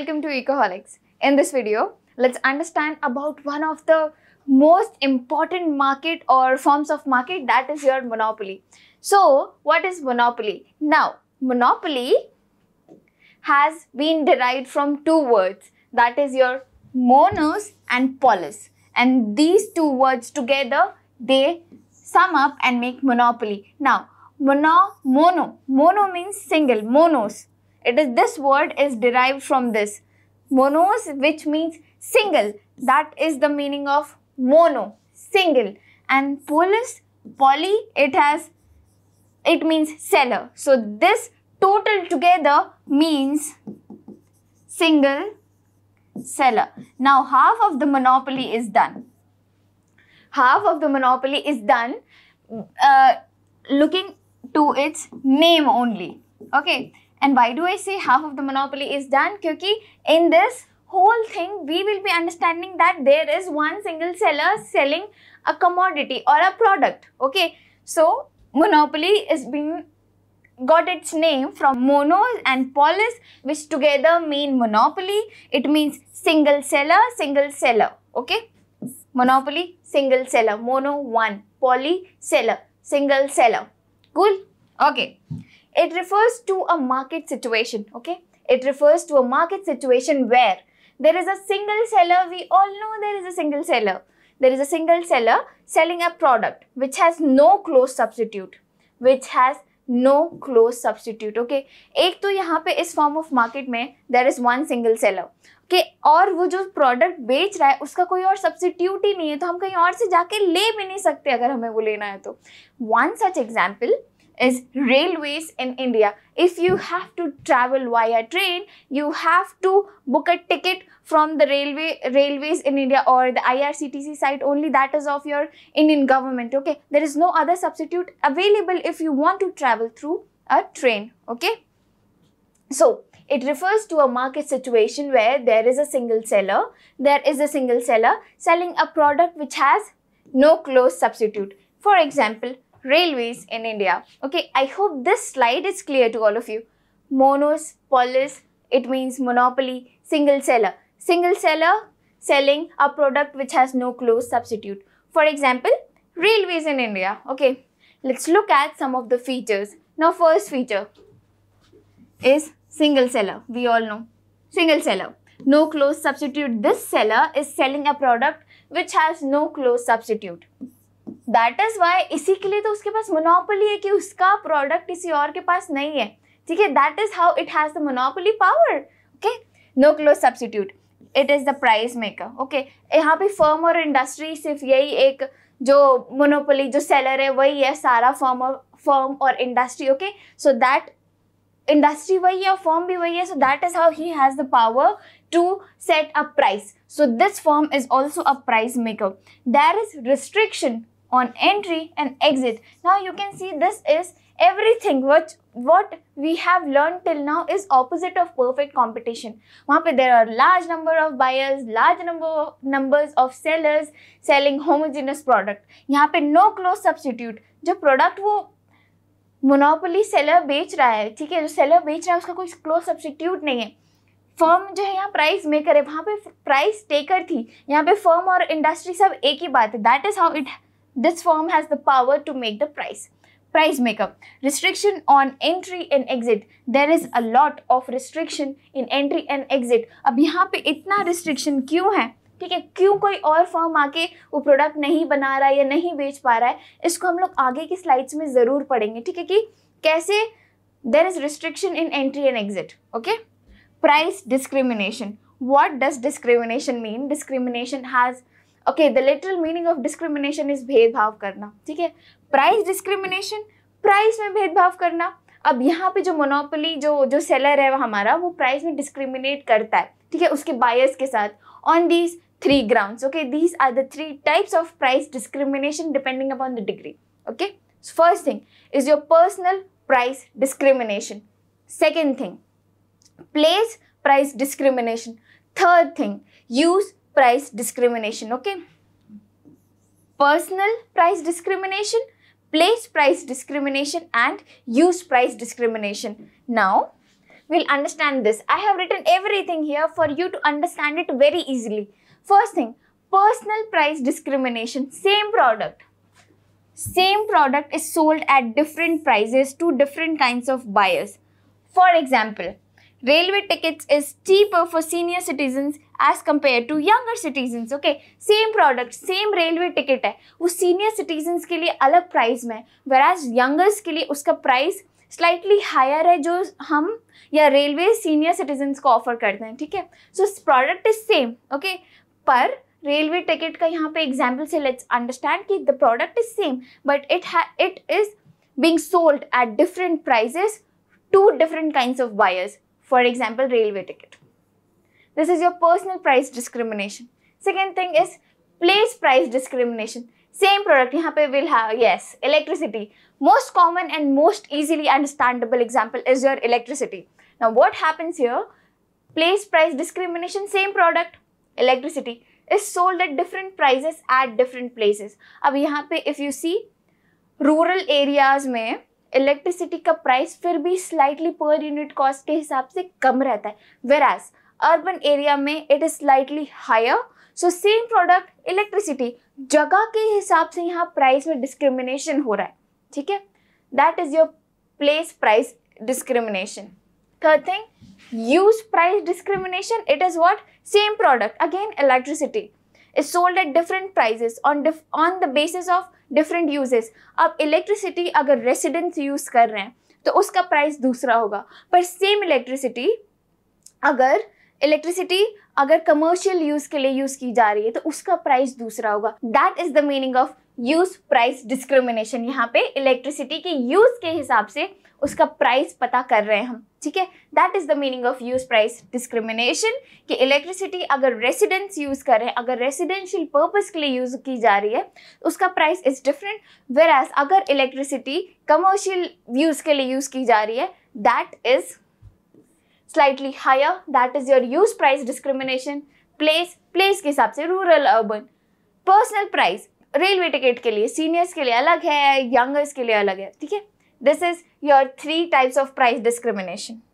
Welcome to Ecoholics. In this video, let's understand about one of the most important market or forms of market, that is your monopoly. So, what is monopoly? Now, monopoly has been derived from two words, that is your monos and polis. And these two words together, they sum up and make monopoly. Now, mono means single, monos. It is this word is derived from this monos, which means single. That is the meaning of mono, single. And polis, poly, it means seller. So this total together means single seller. Now half of the monopoly is done. Half of the monopoly is done looking to its name only. Okay. And why do I say half of the monopoly is done? Because in this whole thing, we will be understanding that there is one single seller selling a commodity or a product. Okay, so monopoly is being got its name from monos and polis, which together mean monopoly. It means single seller, single seller. Okay, monopoly, single seller, mono one, poly seller, single seller. Cool. Okay. It refers to a market situation, okay? It refers to a market situation where there is a single seller. We all know there is a single seller. There is a single seller selling a product which has no close substitute, okay? एक तो यहाँ पे इस form of market में there is one single seller, okay? और वो जो product बेच रहा है उसका कोई और substitute ही नहीं है, तो हम कहीं और से जाके ले भी नहीं सकते अगर हमें वो लेना है तो. One such example is railways in India. If you have to travel via train, you have to book a ticket from the railways in India or the IRCTC site only, that is of your Indian government, okay? There is no other substitute available if you want to travel through a train, okay? So, it refers to a market situation where there is a single seller. There is a single seller selling a product which has no close substitute. For example, railways in India. Okay, I hope this slide is clear to all of you. Monos, polis, it means monopoly, single seller. Single seller selling a product which has no close substitute. For example, railways in India. Okay, let's look at some of the features. Now, first feature is single seller. We all know. Single seller, no close substitute. This seller is selling a product which has no close substitute. That is why इसी के लिए तो उसके पास monopoly है कि उसका product किसी और के पास नहीं है, ठीक है? That is how it has the monopoly power. Okay, no close substitute. It is the price maker. Okay, यहाँ पे firm और industry सिर्फ यही एक जो monopoly जो seller है वही है सारा firm और industry. Okay, so that industry वही है और firm भी वही है. So that is how he has the power to set a price. So this firm is also a price maker. There is restriction on entry and exit. Now you can see this is everything what we have learned till now is opposite of perfect competition. There are large number of buyers, large numbers of sellers selling homogeneous product. Here no close substitute. The product wo monopoly seller bech raha hai, theek hai? Jo seller bech raha hai uska koi close substitute nahi hai. Firm जो है यहाँ price maker है, वहाँ पे price taker थी, यहाँ पे firm और इंडस्ट्री सब एक ही बात है. That is how it this firm has the power to make the price makeup. Restriction on entry and exit. There is a lot of restriction in entry and exit. अब यहाँ पे इतना रिस्ट्रिक्शन क्यों है, ठीक है? क्यों कोई और फर्म आके वो प्रोडक्ट नहीं बना रहा है या नहीं बेच पा रहा है, इसको हम लोग आगे की स्लाइड्स में ज़रूर पढ़ेंगे, ठीक है? कि कैसे there is restriction in entry and exit. Okay, price discrimination. What does discrimination mean? Discrimination has, okay, the literal meaning of discrimination is भेदभाव करना, ठीक है? Price discrimination, price में भेदभाव करना. अब यहाँ पे जो monopoly जो seller है हमारा, वो price में discriminate करता है, ठीक है? उसके buyers के साथ on these three grounds. Okay, these are the three types of price discrimination depending upon the degree. Okay, so first thing is your personal price discrimination. Second thing, place price discrimination. Third thing, use price discrimination. Okay, personal price discrimination, place price discrimination, and use price discrimination. Now will understand this. I have written everything here for you to understand it very easily. First thing, personal price discrimination. Same product is sold at different prices to different kinds of buyers. For example, railway tickets is cheaper for senior citizens as compared to younger citizens. Okay, same product, same railway ticket है, वो senior citizens के लिए अलग price में, whereas youngers के लिए उसका price slightly higher है जो हम या railway senior citizens को offer करते हैं, ठीक है? So product is same, okay? पर railway ticket का यहाँ पे example से let's understand कि the product is same, but it is being sold at different prices to different kinds of buyers. For example, railway ticket. This is your personal price discrimination. Second thing is place price discrimination. Same product, यहाँ पे we'll have, yes, electricity. Most common and most easily understandable example is your electricity. Now what happens here? Place price discrimination, same product, electricity is sold at different prices at different places. अब यहाँ पे if you see, rural areas में electricity का price फिर भी slightly per unit cost के हिसाब से कम रहता है, whereas अर्बन एरिया में it is slightly higher. So same product electricity, जगह के हिसाब से यहाँ प्राइस में डिस्क्रिमिनेशन हो रहा है, ठीक है? That is your place price discrimination. Third thing, use price discrimination. It is what? Same product, again electricity is sold at different prices on the basis of different uses. अब electricity अगर residents use कर रहे हैं तो उसका price दूसरा होगा, पर same electricity अगर commercial use के लिए use की जा रही है तो उसका price दूसरा होगा. That is the meaning of use price discrimination. यहाँ पे electricity के use के हिसाब से उसका price पता कर रहे हैं हम, ठीक है? That is the meaning of use price discrimination, कि electricity अगर residents use कर रहे हैं, अगर residential purpose के लिए use की जा रही है, उसका price is different, whereas अगर electricity commercial use के लिए use की जा रही है, that is slightly higher. That is your use price discrimination. Place के हिसाब से rural urban. Personal price railway ticket के लिए seniors के लिए अलग है, youngers के लिए अलग है, ठीक है? This is your 3 types of price discrimination.